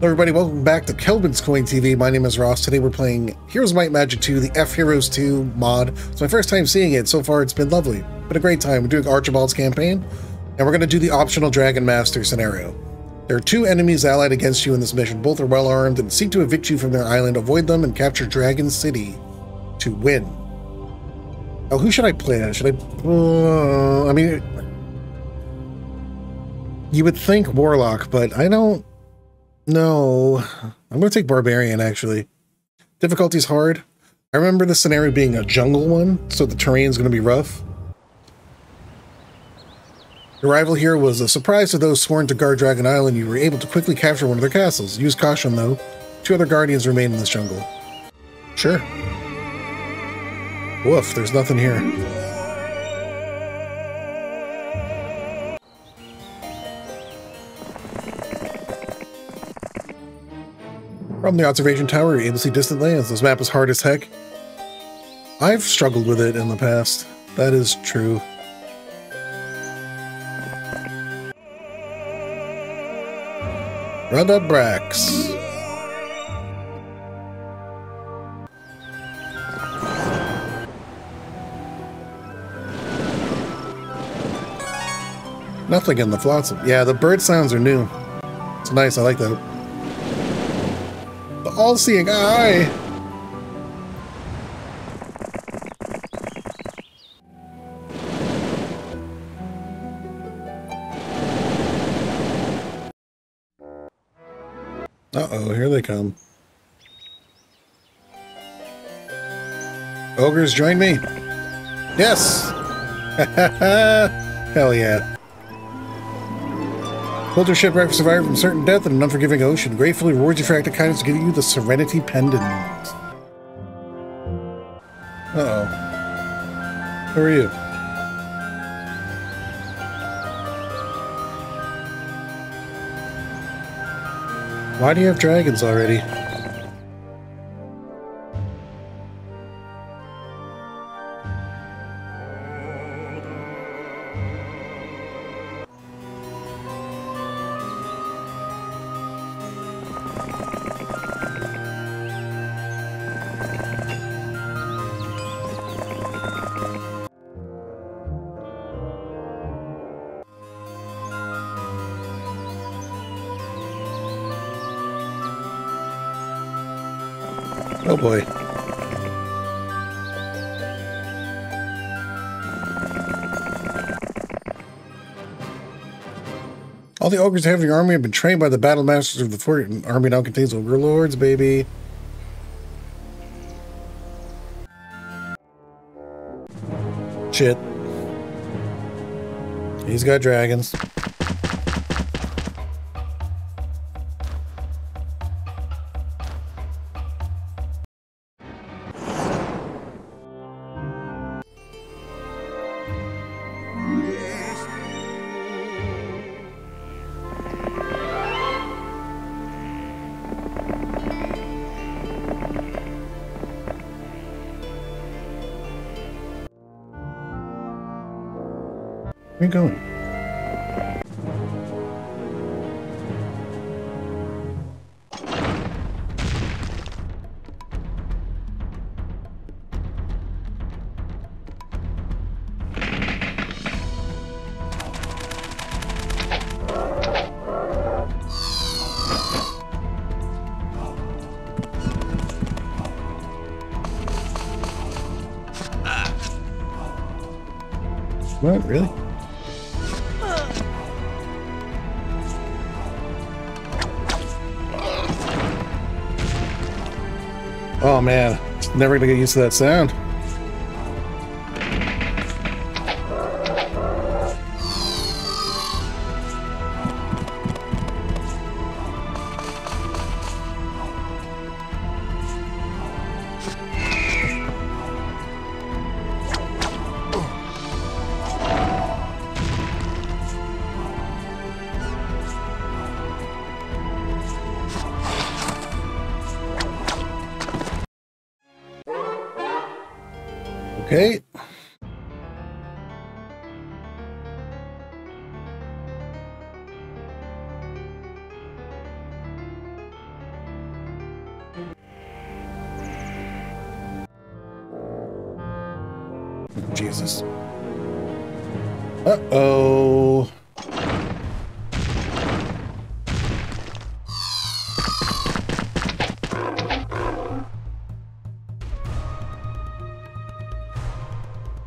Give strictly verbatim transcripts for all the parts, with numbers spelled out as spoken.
Hello everybody, welcome back to Khelben's Coin T V. My name is Ross. Today we're playing Heroes of Might and Magic two, the F Heroes two mod. It's my first time seeing it. So far it's been lovely. Been a great time. We're doing Archibald's campaign, and we're going to do the optional Dragon Master scenario. There are two enemies allied against you in this mission. Both are well armed and seek to evict you from their island. Avoid them and capture Dragon City to win. Now, who should I play as? Should I... Uh, I mean... You would think Warlock, but I don't... No, I'm going to take Barbarian, actually. Difficulty's hard. I remember the scenario being a jungle one, so the terrain's going to be rough. Your arrival here was a surprise to those sworn to guard Dragon Island. You were able to quickly capture one of their castles. Use caution, though. Two other guardians remain in this jungle. Sure. Woof, there's nothing here. From the observation tower, you're able to see distant lands. This map is hard as heck. I've struggled with it in the past. That is true. Run up Brax. Nothing in the flotsam. Yeah, the bird sounds are new. It's nice. I like that. The all-seeing eye! Uh-oh, here they come. Ogres, join me! Yes! Hell yeah. Hold your ship right for survivor from certain death in an unforgiving ocean. Gratefully rewards you for active kindness, giving you the Serenity Pendant. Uh-oh. Who are you? Why do you have dragons already? Oh boy. All the ogres have your army have been trained by the Battle Masters of the fort, and army now contains Overlords, baby. Shit. He's got dragons. Where are you going? What? Really? Oh man, never gonna get used to that sound. Okay. Jesus. Uh-oh.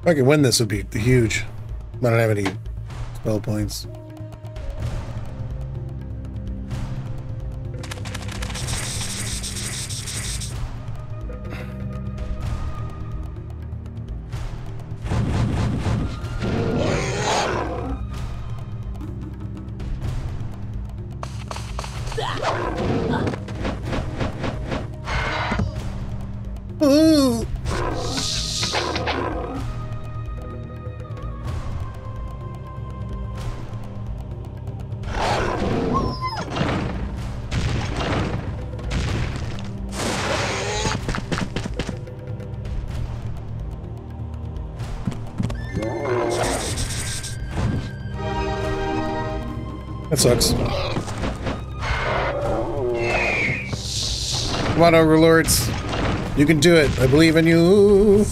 If I could win this, would be huge. I don't have any spell points. That sucks. Come on, Overlords. You can do it. I believe in you.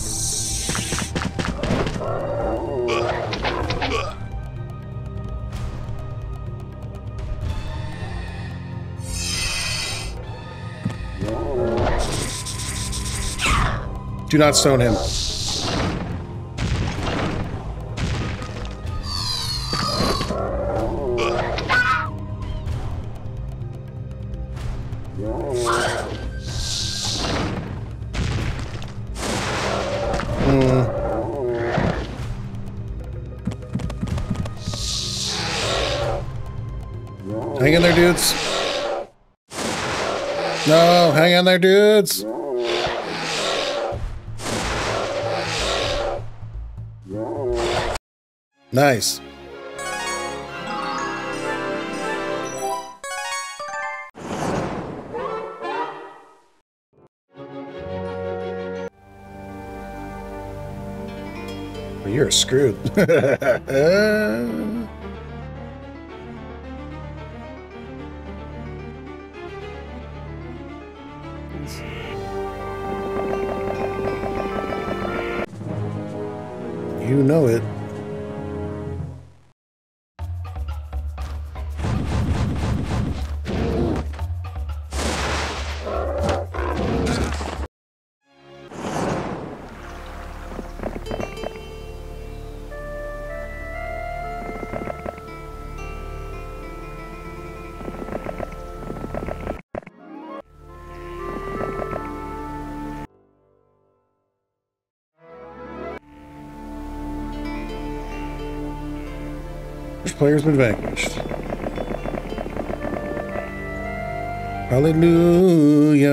Do not stone him. Hang in there, dudes. No, hang in there, dudes. Nice. Well, you're screwed. You know it. Player's been vanquished. Hallelujah.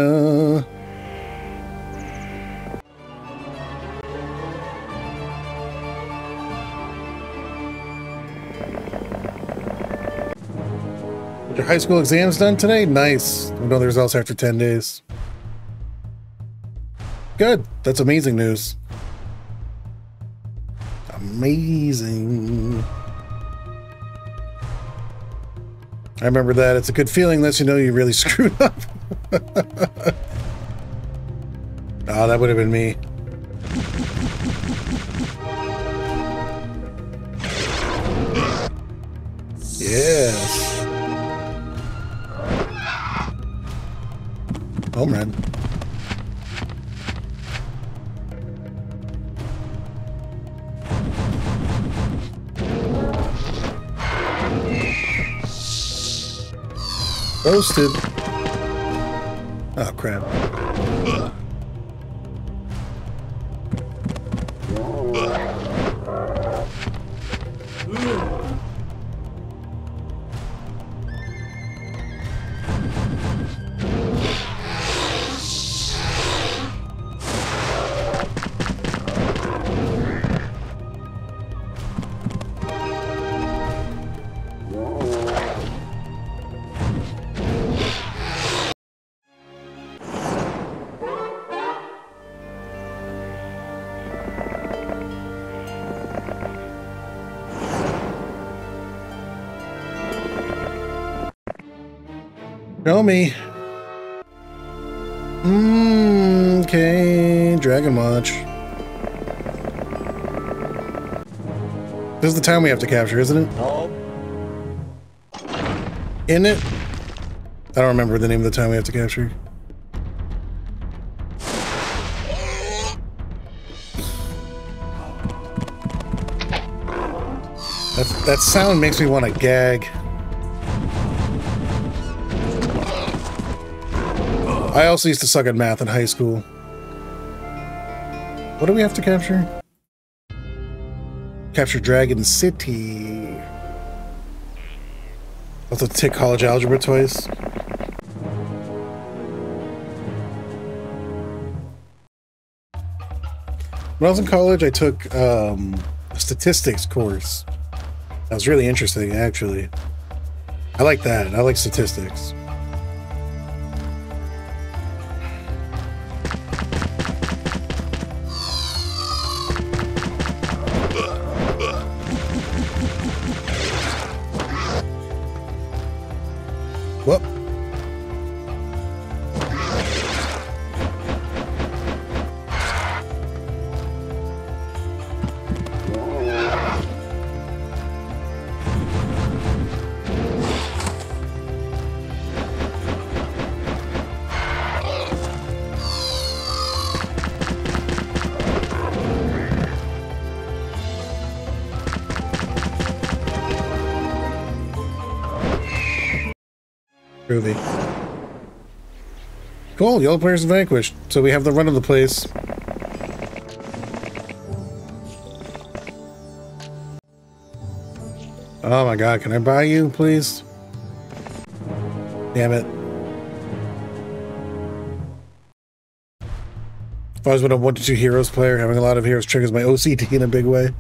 Your high school exams done today? Nice. We'll know the results after ten days. Good. That's amazing news. Amazing. I remember that. It's a good feeling lets you know you really screwed up. Ah, oh, that would have been me. Yes. Home run. Roasted. Oh, crap. Uh. Show me. Mm, okay, Dragon Watch. This is the town we have to capture, isn't it? Oh. Isn't it? I don't remember the name of the town we have to capture. That, that sound makes me want to gag. I also used to suck at math in high school. What do we have to capture? Capture Dragon City. I'll have to take college algebra twice. When I was in college, I took um, a statistics course. That was really interesting, actually. I like that. I like statistics. Whoop. Groovy. Cool, yellow players vanquished. So we have the run of the place. Oh my god, can I buy you, please? Damn it. If I was with a one to two heroes player, having a lot of heroes triggers my O C D in a big way.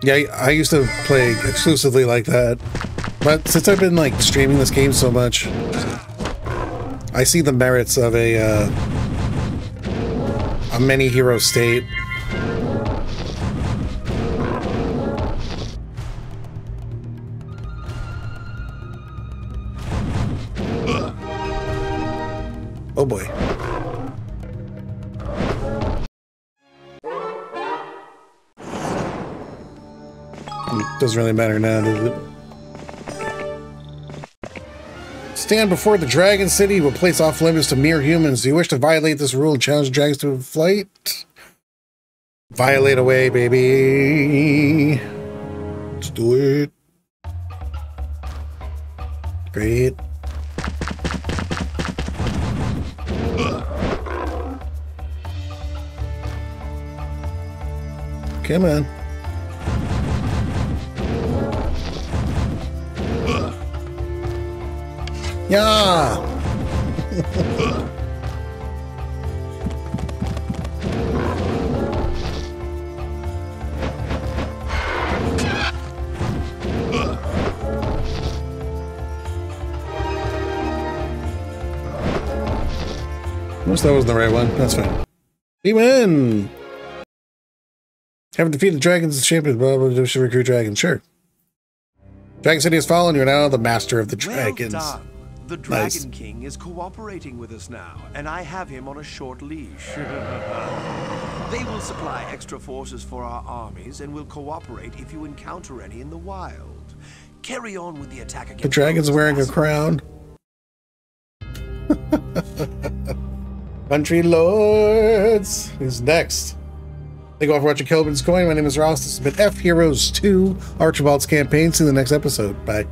Yeah, I used to play exclusively like that, but since I've been like streaming this game so much, I see the merits of a uh, a many hero state. Oh boy. Doesn't really matter now, does it? Stand before the Dragon City will place off limits to mere humans. Do you wish to violate this rule and challenge dragons to flight? Violate away, baby. Let's do it. Great. Come on. Yeah. Unless that was the right one. That's fine. We win. Having defeated dragons and champions, blah blah blah, should recruit dragons. Sure. Dragon City has fallen. You're now the master of the dragons. Well done. The Dragon nice. King is cooperating with us now, and I have him on a short leash. They will supply extra forces for our armies and will cooperate if you encounter any in the wild. Carry on with the attack against the dragon's wearing a crown. Country Lords is next. Thank you all for watching Khelben's Coin. My name is Ross. This has been F Heroes two, Archibald's campaign. See you in the next episode. Bye.